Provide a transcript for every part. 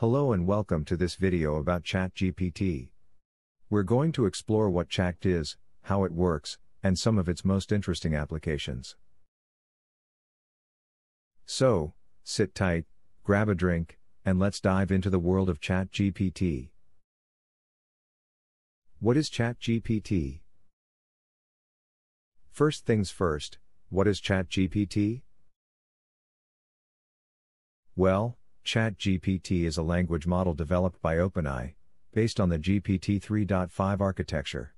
Hello and welcome to this video about ChatGPT. We're going to explore what Chat is, how it works, and some of its most interesting applications. So, sit tight, grab a drink, and let's dive into the world of ChatGPT. What is ChatGPT? First things first, what is ChatGPT? Well, ChatGPT is a language model developed by OpenAI, based on the GPT-3.5 architecture.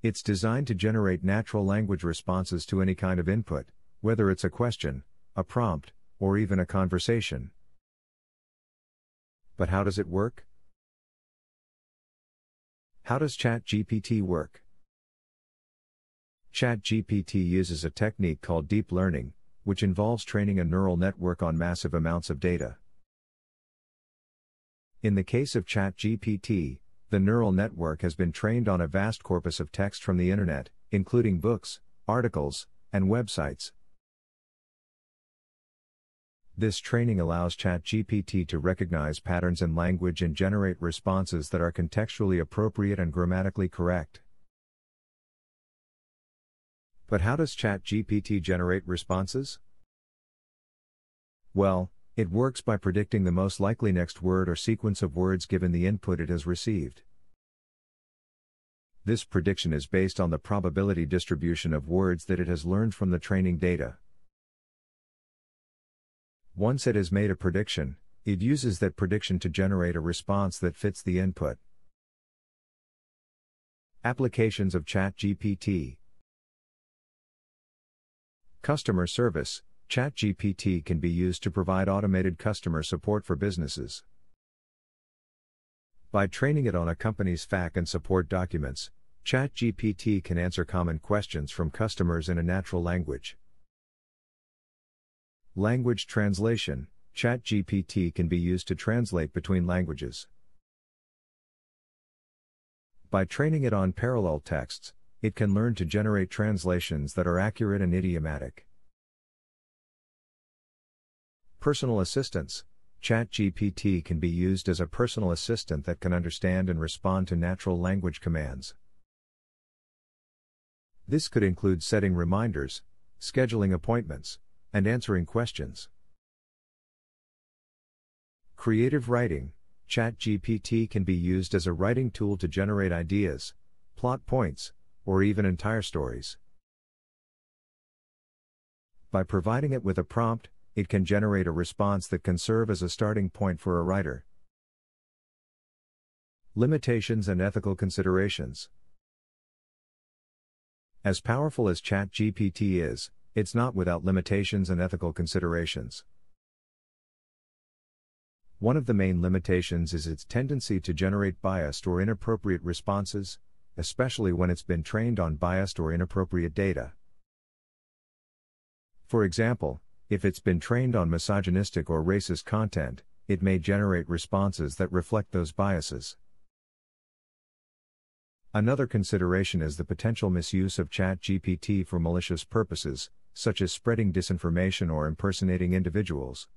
It's designed to generate natural language responses to any kind of input, whether it's a question, a prompt, or even a conversation. But how does it work? How does ChatGPT work? ChatGPT uses a technique called deep learning, which involves training a neural network on massive amounts of data. In the case of ChatGPT, the neural network has been trained on a vast corpus of text from the internet, including books, articles, and websites. This training allows ChatGPT to recognize patterns in language and generate responses that are contextually appropriate and grammatically correct. But how does ChatGPT generate responses? Well, it works by predicting the most likely next word or sequence of words given the input it has received. This prediction is based on the probability distribution of words that it has learned from the training data. Once it has made a prediction, it uses that prediction to generate a response that fits the input. Applications of ChatGPT. Customer service. ChatGPT can be used to provide automated customer support for businesses. By training it on a company's FAQ and support documents, ChatGPT can answer common questions from customers in a natural language. Language translation. ChatGPT can be used to translate between languages. By training it on parallel texts, it can learn to generate translations that are accurate and idiomatic. Personal assistance. ChatGPT can be used as a personal assistant that can understand and respond to natural language commands. This could include setting reminders, scheduling appointments, and answering questions. Creative writing. ChatGPT can be used as a writing tool to generate ideas, plot points, or even entire stories. By providing it with a prompt, it can generate a response that can serve as a starting point for a writer. Limitations and ethical considerations. As powerful as ChatGPT is, it's not without limitations and ethical considerations. One of the main limitations is its tendency to generate biased or inappropriate responses, especially when it's been trained on biased or inappropriate data. For example, if it's been trained on misogynistic or racist content, it may generate responses that reflect those biases. Another consideration is the potential misuse of ChatGPT for malicious purposes, such as spreading disinformation or impersonating individuals.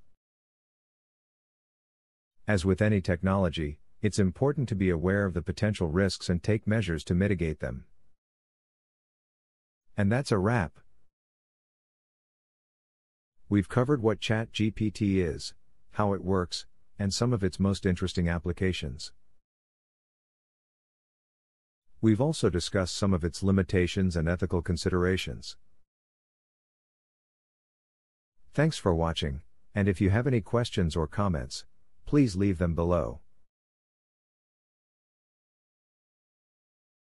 As with any technology, it's important to be aware of the potential risks and take measures to mitigate them. And that's a wrap. We've covered what ChatGPT is, how it works, and some of its most interesting applications. We've also discussed some of its limitations and ethical considerations. Thanks for watching, and if you have any questions or comments, please leave them below.